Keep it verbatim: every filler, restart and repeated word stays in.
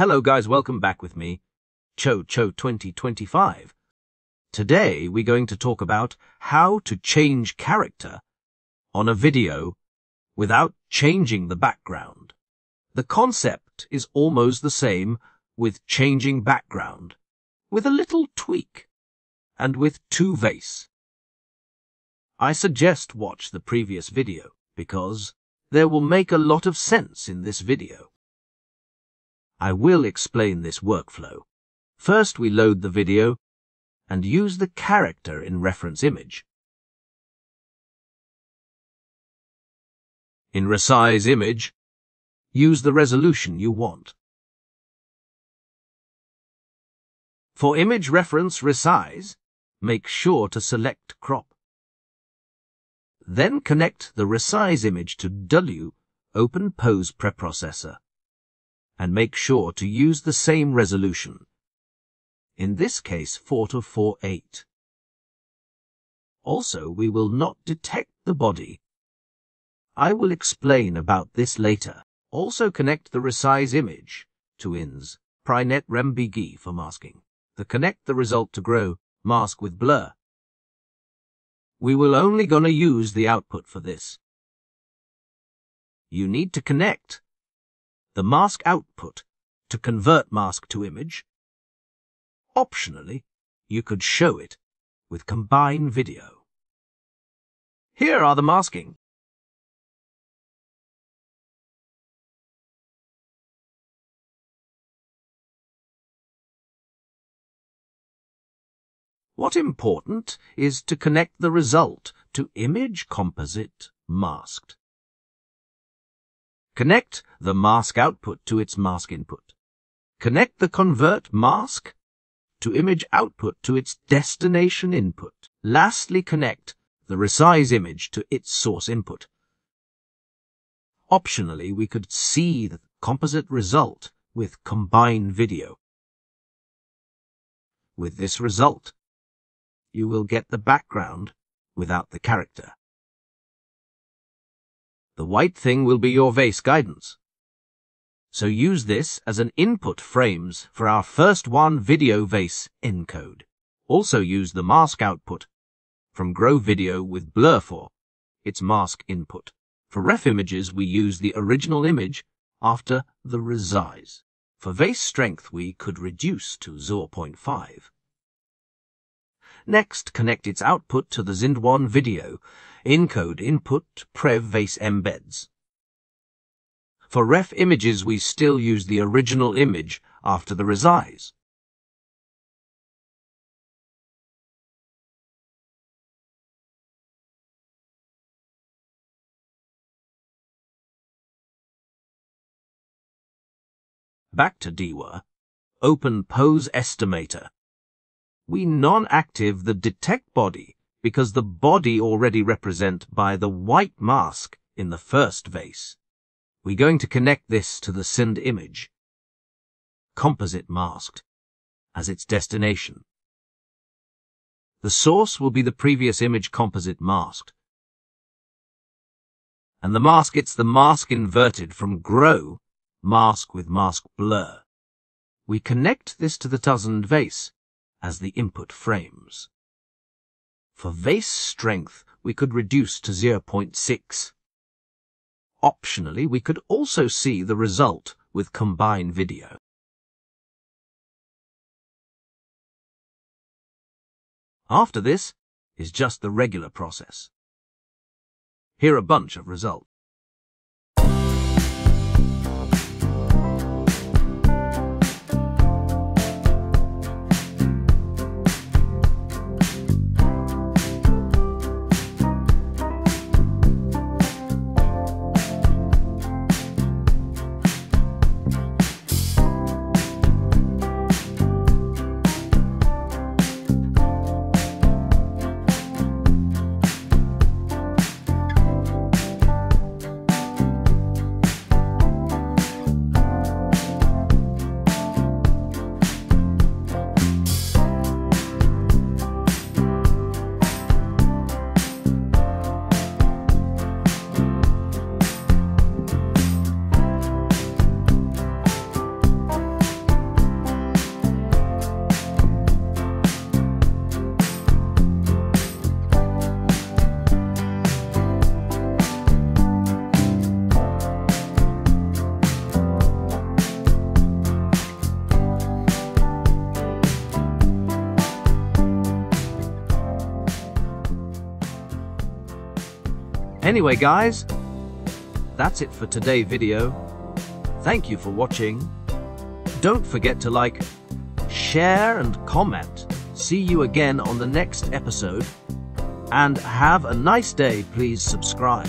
Hello guys, welcome back with me, Cao Cao twenty twenty-five. Today we're going to talk about how to change character on a video without changing the background. The concept is almost the same with changing background, with a little tweak, and with two VACE. I suggest watch the previous video, because there will make a lot of sense in this video. I will explain this workflow. First, we load the video and use the character in reference image. In resize image, use the resolution you want. For image reference resize, make sure to select crop. Then connect the resize image to W OpenPose preprocessor, and make sure to use the same resolution, in this case four to four eight. Also, we will not detect the body. I will explain about this later. Also connect the resize image to INSPYRENET Rembg for masking. The connect the result to grow, mask with blur. We will only gonna use the output for this. You need to connect the mask output to convert mask to image. Optionally, you could show it with combine video. Here are the masking. What important is to connect the result to image composite masked. Connect the mask output to its mask input. Connect the convert mask to image output to its destination input. Lastly, connect the resize image to its source input. Optionally, we could see the composite result with combine video. With this result, you will get the background without the character. The white thing will be your VACE guidance. So use this as an input frames for our first one video VACE encode. Also use the mask output from grow video with blur for its mask input. For ref images, we use the original image after the resize. For VACE strength, we could reduce to zero point five. Next, connect its output to the Zin D W A N video encode input prev VACE embeds. For ref images, we still use the original image after the resize. Back to DEWA, OpenPose estimator. We non-active the detect body because the body already represent by the white mask in the first VACE. We're going to connect this to the send image, composite masked, as its destination. The source will be the previous image composite masked. And the mask, it's the mask inverted from grow, mask with mask blur. We connect this to the thousand VACE as the input frames. For VACE strength, we could reduce to zero point six. Optionally, we could also see the result with combine video. After this is just the regular process. Here are a bunch of results. Anyway guys, that's it for today's video. Thank you for watching. Don't forget to like, share and comment. See you again on the next episode. And have a nice day. Please subscribe.